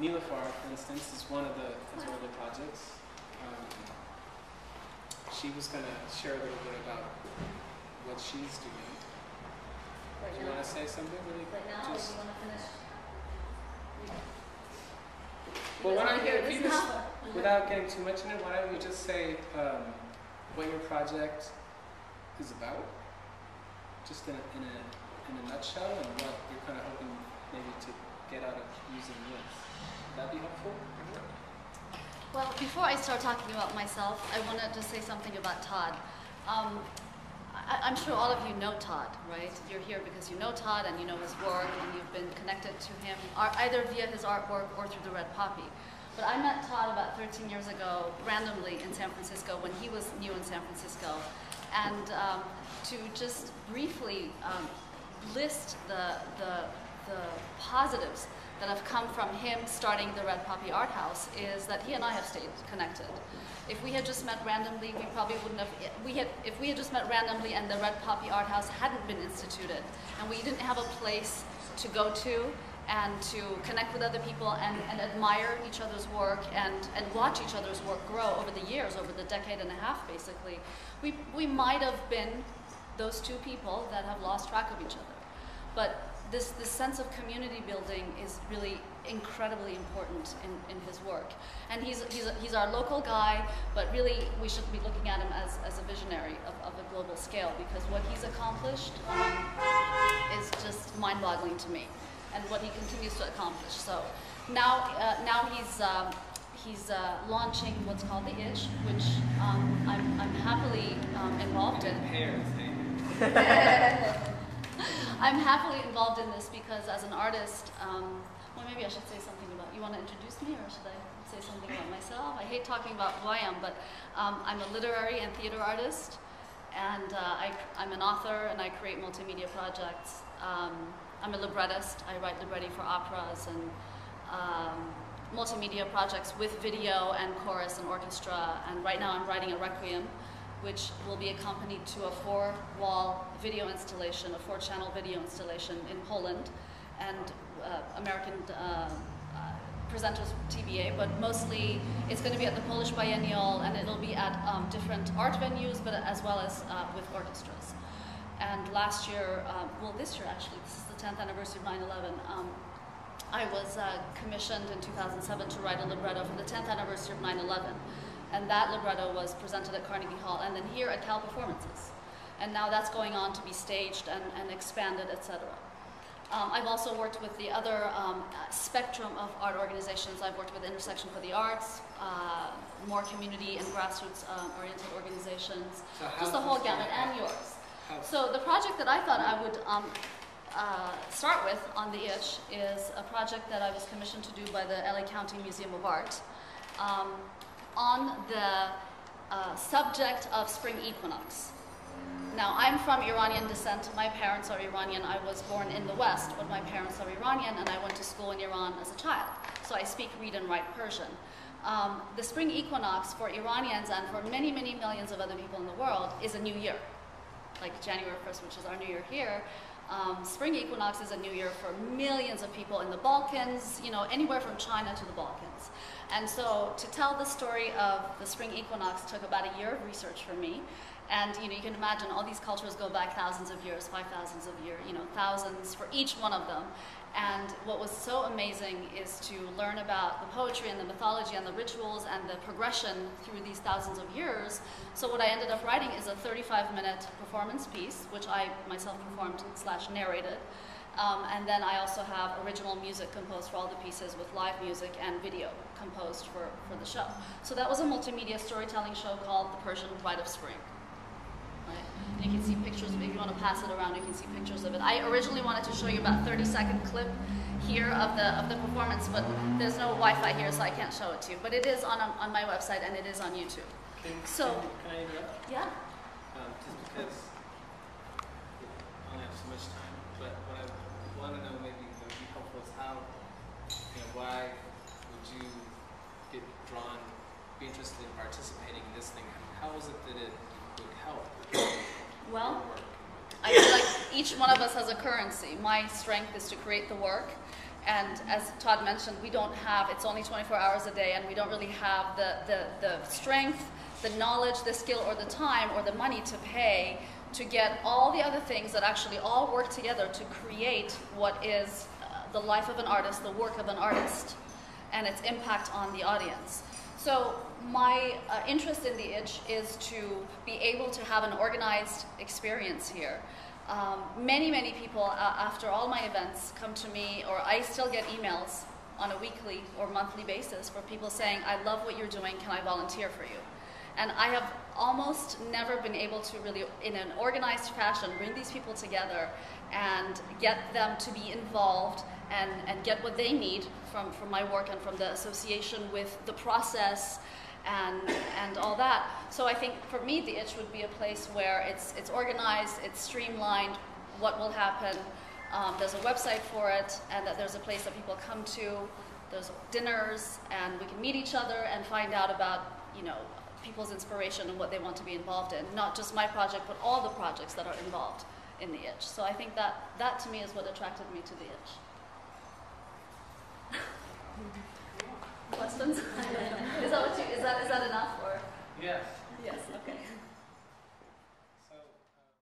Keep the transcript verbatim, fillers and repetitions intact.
Niloufar, for instance, is one of the, is one of the projects. Um, she was going to share a little bit about what she's doing. Right Do you now, want to say something really quick? Right now, just, if you want to finish. Yeah. Well, why don't you, if you just, without getting too much in it, why don't you just say um, what your project is about, just in a, in a, in a nutshell, and what you're kind of hoping maybe to get out of using this. Would that be helpful? Well, before I start talking about myself, I want to just say something about Todd. Um, I, I'm sure all of you know Todd, right? You're here because you know Todd and you know his work and you've been connected to him either via his artwork or through the Red Poppy. But I met Todd about thirteen years ago, randomly in San Francisco, when he was new in San Francisco. And um, to just briefly um, list the, the, the positives that have come from him starting the Red Poppy Art House is that he and I have stayed connected. If we had just met randomly, we probably wouldn't have, we had, if we had just met randomly and the Red Poppy Art House hadn't been instituted, and we didn't have a place to go to and to connect with other people and, and admire each other's work and, and watch each other's work grow over the years, over the decade and a half basically, we, we might have been those two people that have lost track of each other. But this, this sense of community building is really incredibly important in, in his work. And he's, he's, he's our local guy, but really we should be looking at him as, as a visionary of, of a global scale, because what he's accomplished um, is just mind-boggling to me, and what he continues to accomplish. So now, uh, now he's, um, he's uh, launching what's called the I T C H, which um, I'm, I'm happily um, involved in. I'm happily involved in this because as an artist, um, well, maybe I should say something about, you want to introduce me or should I say something about myself? I hate talking about who I am, but um, I'm a literary and theater artist, and uh, I, I'm an author, and I create multimedia projects. Um, I'm a librettist. I write libretti for operas and um, multimedia projects with video and chorus and orchestra. And right now I'm writing a requiem, which will be accompanied to a four-wall video installation, a four-channel video installation in Poland. And uh, American uh, uh, presenters T B A, but mostly it's going to be at the Polish Biennial, and it'll be at um, different art venues, but as well as uh, with orchestras. And last year, um, well this year actually, this is the tenth anniversary of nine eleven, um, I was uh, commissioned in two thousand seven to write a libretto for the tenth anniversary of nine eleven. And that libretto was presented at Carnegie Hall and then here at Cal Performances. And now that's going on to be staged and, and expanded, et cetera. Um, I've also worked with the other um, spectrum of art organizations. I've worked with Intersection for the Arts, uh, more community and grassroots-oriented um, organizations, so just the whole gamut, and yours. So the project that I thought I would um, uh, start with on the I T C H is a project that I was commissioned to do by the L A County Museum of Art um, on the uh, subject of spring equinox. Now, I'm from Iranian descent. My parents are Iranian. I was born in the West, but my parents are Iranian, and I went to school in Iran as a child. So I speak, read, and write Persian. Um, the spring equinox for Iranians and for many, many millions of other people in the world is a new year. Like January first, which is our new year here. Um, spring equinox is a new year for millions of people in the Balkans, you know, anywhere from China to the Balkans. And so to tell the story of the spring equinox took about a year of research for me. And, you know, you can imagine all these cultures go back thousands of years, five thousands of years, you know, thousands for each one of them. And what was so amazing is to learn about the poetry and the mythology and the rituals and the progression through these thousands of years. So what I ended up writing is a thirty-five minute performance piece, which I myself performed slash narrated. Um, and then I also have original music composed for all the pieces with live music and video composed for, for the show. So that was a multimedia storytelling show called The Persian Right of Spring. Right. You can see pictures of it. If you want to pass it around, you can see pictures of it. I originally wanted to show you about thirty second clip here of the of the performance, but there's no Wi-Fi here, so I can't show it to you. But it is on on, on my website and it is on YouTube. Can, so can I interrupt? Yeah. Um, just because I only have so much time, but what I want to know maybe that would be helpful is how, you know, why would you get drawn, be interested in participating in this thing? How is it that it would help? Well, I feel like each one of us has a currency. My strength is to create the work, And as Todd mentioned, we don't have, it's only twenty-four hours a day, and we don't really have the, the, the strength, the knowledge, the skill, or the time, or the money to pay to get all the other things that actually all work together to create what is uh, the life of an artist, the work of an artist, and its impact on the audience. So my uh, interest in the itch is to be able to have an organized experience here. Um, many, many people, uh, after all my events, come to me, or I still get emails on a weekly or monthly basis for people saying, I love what you're doing, can I volunteer for you? And I have almost never been able to really, in an organized fashion, bring these people together and get them to be involved and, and get what they need from, from my work and from the association with the process and and all that. So I think for me the itch would be a place where it's it's organized, it's streamlined, what will happen, um, there's a website for it, and that there's a place that people come to, there's dinners, and we can meet each other and find out about, you know, people's inspiration and what they want to be involved in, not just my project but all the projects that are involved in the itch. So I think that that to me is what attracted me to the itch.